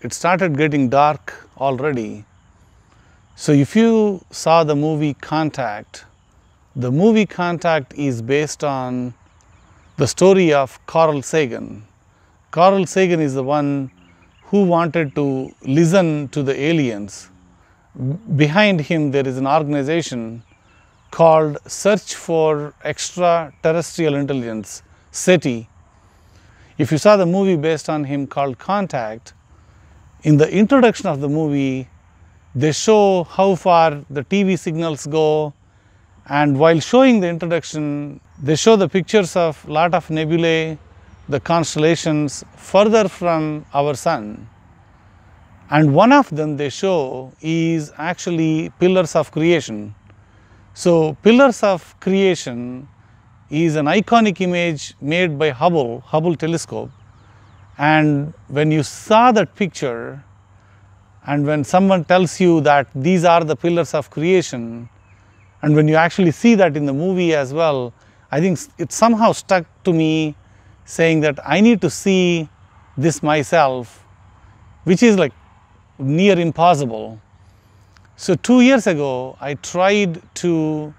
It started getting dark already. So if you saw the movie Contact is based on the story of Carl Sagan. Carl Sagan is the one who wanted to listen to the aliens. Behind him there is an organization called Search for Extraterrestrial Intelligence, SETI. If you saw the movie based on him called Contact, in the introduction of the movie, they show how far the TV signals go, and while showing the introduction, they show the pictures of a lot of nebulae, the constellations further from our sun. And one of them they show is actually Pillars of Creation. So Pillars of Creation is an iconic image made by Hubble Telescope. And when you saw that picture, and when someone tells you that these are the pillars of creation, and when you actually see that in the movie as well, I think it somehow stuck to me, saying that I need to see this myself, which is like near impossible. So 2 years ago, I tried to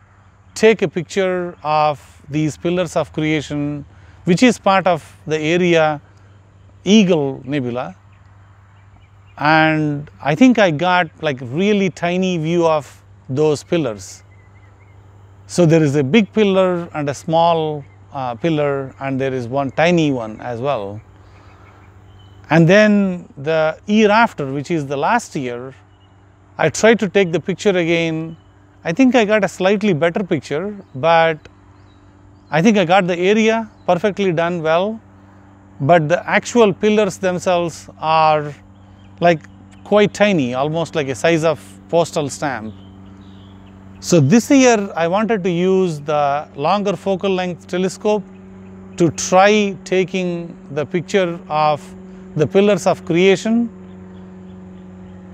take a picture of these pillars of creation, which is part of the area Eagle Nebula, and I think I got like really tiny view of those pillars. So there is a big pillar and a small pillar, and there is one tiny one as well. And then the year after, which is the last year, I tried to take the picture again. I think I got a slightly better picture, but I think I got the area perfectly done well, but the actual pillars themselves are like quite tiny, almost like a size of postal stamp. So this year I wanted to use the longer focal length telescope to try taking the picture of the pillars of creation.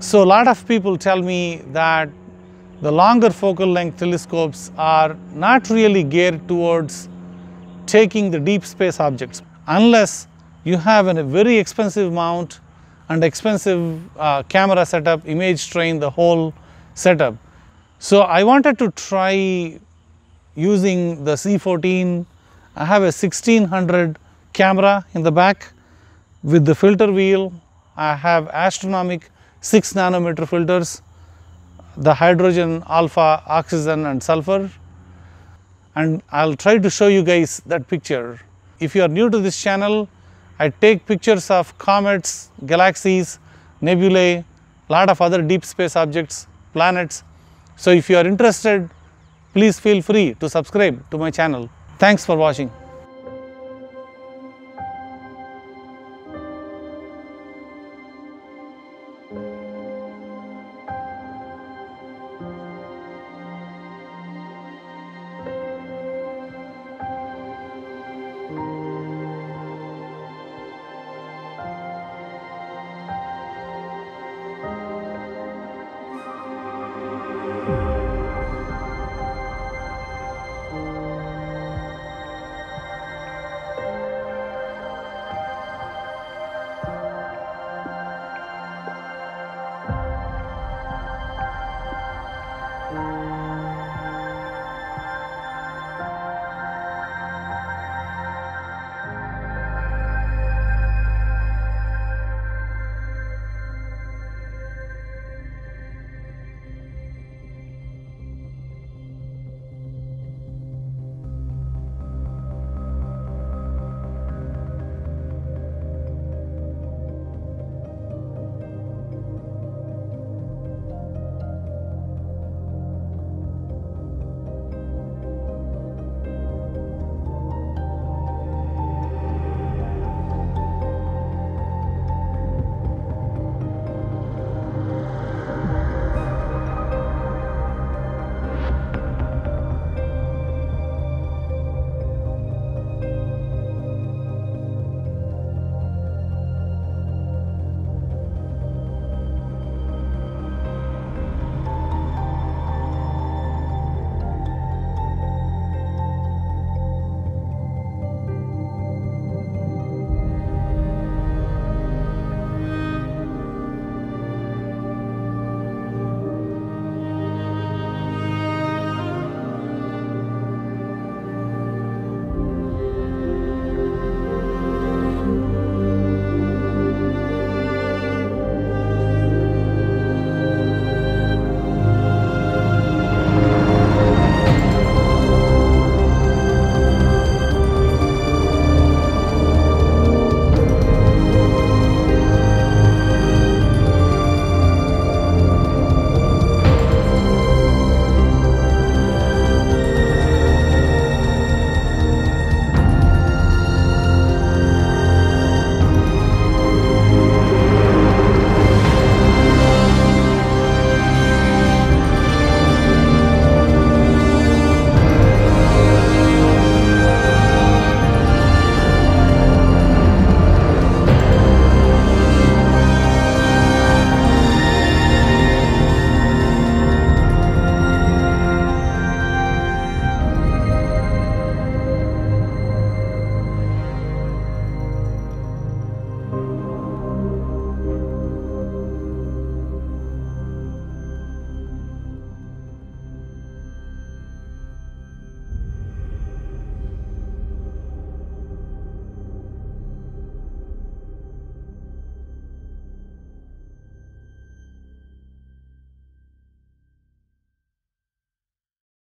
So a lot of people tell me that the longer focal length telescopes are not really geared towards taking the deep space objects, unless you have a very expensive mount and expensive camera setup, image train, the whole setup. So I wanted to try using the C14. I have a 1600 camera in the back with the filter wheel. I have astronomic 6 nanometer filters, the hydrogen, alpha, oxygen and sulfur. And I'll try to show you guys that picture. If you are new to this channel, I take pictures of comets, galaxies, nebulae, lot of other deep space objects, planets. So if you are interested, please feel free to subscribe to my channel. Thanks for watching.